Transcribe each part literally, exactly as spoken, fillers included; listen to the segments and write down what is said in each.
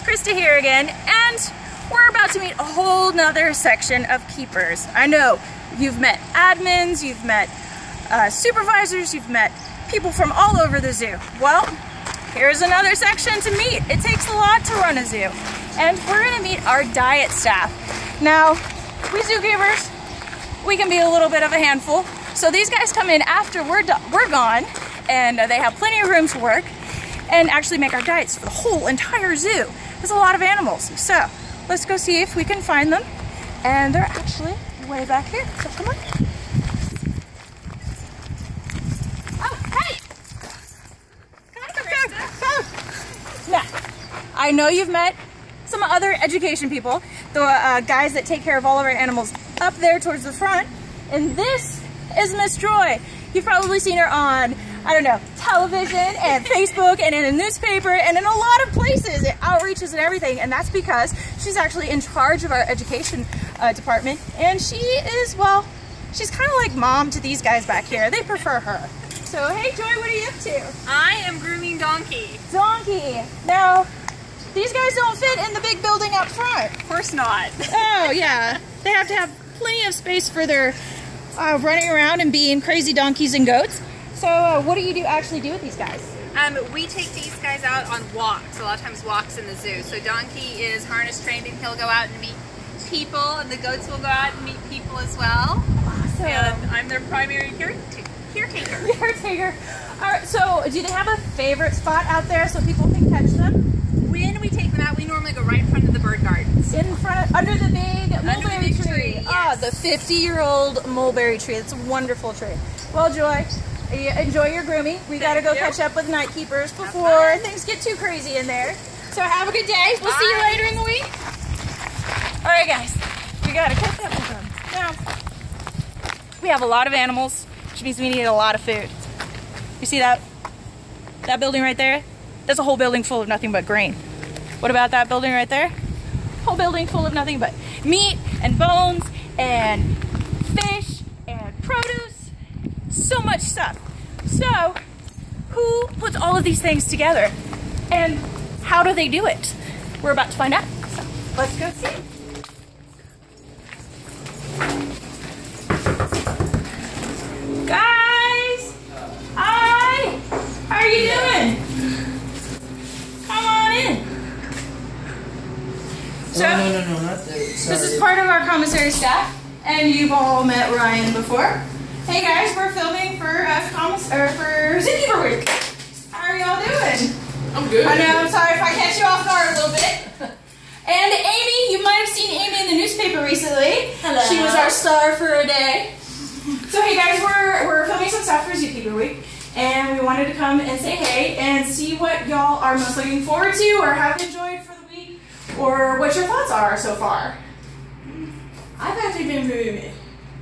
friends, Krista here again, and we're about to meet a whole nother section of keepers. I know you've met admins, you've met uh, supervisors, you've met people from all over the zoo. Well, here's another section to meet. It takes a lot to run a zoo, and we're gonna meet our diet staff. Now, we zookeepers, we can be a little bit of a handful, so these guys come in after we're, do we're gone, and they have plenty of room to work and actually make our diets for the whole entire zoo. There's a lot of animals, so let's go see if we can find them, and they're actually way back here, so come on. I know you've met some other education people, the uh, guys that take care of all of our animals up there towards the front. And this is Miss Joy. You've probably seen her on, I don't know, television and Facebook and in a newspaper and in a lot of places, outreaches and everything. And that's because she's actually in charge of our education uh, department. And she is, well, she's kind of like mom to these guys back here. They prefer her. So, hey Joy, what are you up to? I am grooming Donkey. Donkey. Now, these guys don't fit in the big building up front. Of course not. Oh, yeah. They have to have plenty of space for their uh, running around and being crazy donkeys and goats. So uh, what do you do actually do with these guys? Um, we take these guys out on walks, a lot of times walks in the zoo. So Donkey is harness trained and he'll go out and meet people, and the goats will go out and meet people as well. Awesome. And I'm their primary caretaker. Caretaker. All right, so do they have a favorite spot out there so people can catch them? When we take them out, we normally go right in front of the bird gardens. In front of, under the big mulberry the big tree. tree yes. Ah, the fifty-year-old mulberry tree. It's a wonderful tree. Well, Joy, enjoy your grooming. We got to go you. catch up with night keepers before things get too crazy in there. So have a good day. We'll Bye. see you later in the week. All right, guys. We got to catch up with them. Now, we have a lot of animals, which means we need a lot of food. You see that? That building right there? That's a whole building full of nothing but grain. What about that building right there? Whole building full of nothing but meat and bones and fish and produce. So much stuff. So, who puts all of these things together? And how do they do it? We're about to find out. So, let's go see. Guys! Hi! How are you doing? So, no, no, no, no, not there. Sorry. This is part of our commissary staff, and you've all met Ryan before. Hey guys, we're filming for uh, commiss or for Zookeeper Week. How are y'all doing? I'm good. I know. I'm sorry if I catch you off guard a little bit. And Amy, you might have seen Amy in the newspaper recently. Hello. She was our star for a day. So hey guys, we're we're filming some stuff for Zookeeper Week, and we wanted to come and say hey and see what y'all are most looking forward to or have enjoyed for the week, or what your thoughts are so far. I've actually been really,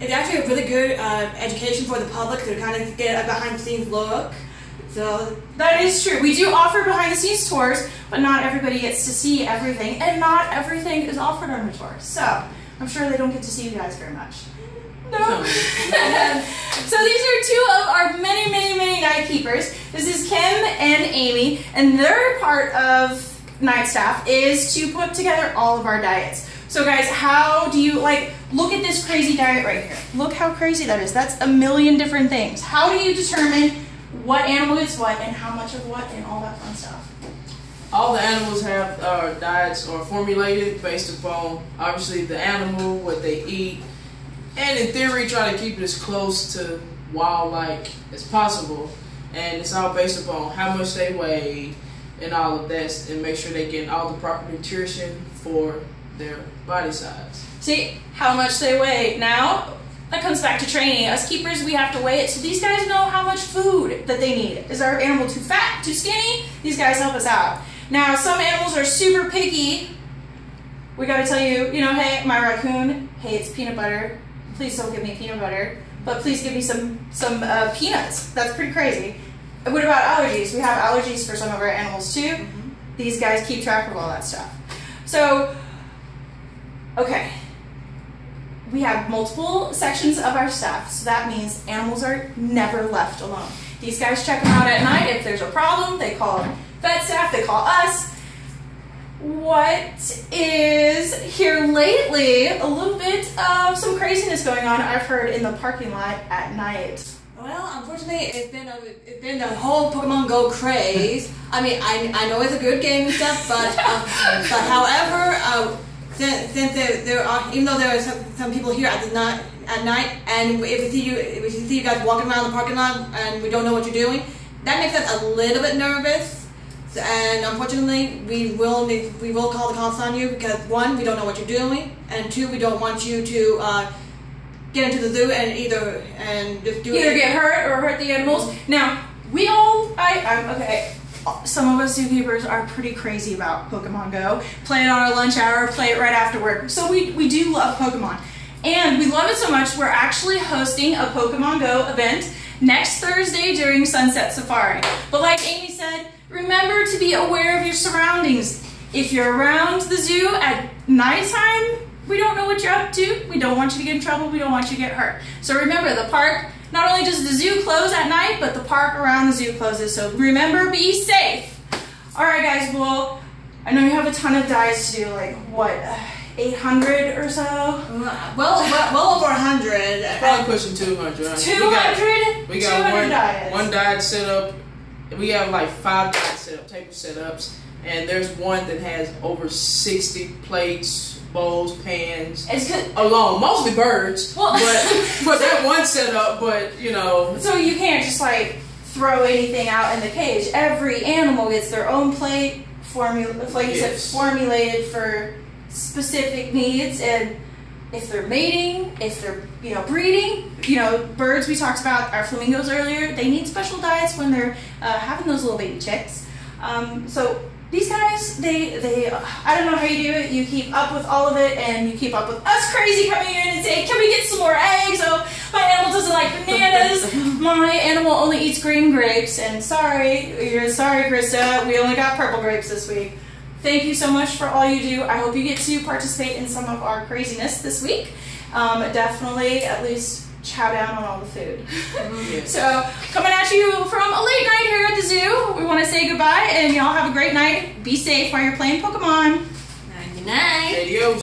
it's actually a really good uh, education for the public to kind of get a behind the scenes look. So that is true. We do offer behind the scenes tours, but not everybody gets to see everything, and not everything is offered on the tour. So I'm sure they don't get to see you guys very much. No. So these are two of our many, many, many night keepers. This is Kim and Amy, and they're part of night staff is to put together all of our diets. So guys, how do you, like, look at this crazy diet right here. Look how crazy that is. That's a million different things. How do you determine what animal is what and how much of what and all that fun stuff? All the animals have uh, diets or formulated based upon, obviously, the animal, what they eat, and in theory try to keep it as close to wild-like as possible. And it's all based upon how much they weigh, and all of that, and make sure they get all the proper nutrition for their body size. See how much they weigh. Now, that comes back to training. Us keepers, we have to weigh it so these guys know how much food that they need. Is our animal too fat, too skinny? These guys help us out. Now, some animals are super picky. We gotta tell you, you know, hey, my raccoon hates peanut butter. Please don't give me peanut butter, but please give me some, some uh, peanuts. That's pretty crazy. What about allergies? We have allergies for some of our animals too. Mm-hmm. These guys keep track of all that stuff. So, okay, we have multiple sections of our staff, so that means animals are never left alone. These guys check them out at night. If there's a problem, they call vet staff, they call us. what is here lately, a little bit of some craziness going on, I've heard, in the parking lot at night. Well, unfortunately, it's been a, it's been a whole Pokemon Go craze. I mean, I, I know it's a good game and stuff, but uh, but however, uh, since, since there, there are, even though there are some, some people here at the night at night, and if we see you, if we see you guys walking around the parking lot and we don't know what you're doing, that makes us a little bit nervous. And unfortunately, we will make, we will call the cops on you because one, we don't know what you're doing, and two, we don't want you to. Uh, get into the zoo and either and just do either it. Get hurt or hurt the animals. Now we all, I, I'm okay. Some of us zookeepers are pretty crazy about Pokemon Go. Play it on our lunch hour, play it right after work. So we we do love Pokemon, and we love it so much we're actually hosting a Pokemon Go event next Thursday during Sunset Safari. But like Amy said, remember to be aware of your surroundings. If you're around the zoo at nighttime, we don't know what you're up to. We don't want you to get in trouble. We don't want you to get hurt. So remember, the park, not only does the zoo close at night, but the park around the zoo closes. So remember, be safe. All right, guys. Well, I know you have a ton of dives to do, like, what, eight hundred or so? Well, well, well over one hundred. Probably pushing two hundred. two hundred? We got, we got two hundred one, dives. One dive set up. We have, like, five dive set up, table setups. And there's one that has over sixty plates, bowls, pans, alone, mostly birds, well, but, but that one setup, but you know. So you can't just like throw anything out in the cage. Every animal gets their own plate, formula, like you said, formulated for specific needs, and if they're mating, if they're, you know, breeding, you know, birds we talked about, our flamingos earlier, they need special diets when they're uh, having those little baby chicks. Um, so these guys, they, they, I don't know how you do it. You keep up with all of it, and you keep up with us crazy coming in and saying, can we get some more eggs? Oh, my animal doesn't like bananas. My animal only eats green grapes. And sorry, you're sorry, Krista, we only got purple grapes this week. Thank you so much for all you do. I hope you get to participate in some of our craziness this week. Um, definitely, at least chow down on all the food. Mm-hmm. So coming at you from a late night here at the zoo, we want to say goodbye, and y'all have a great night. Be safe while you're playing Pokemon. Good night. Adios.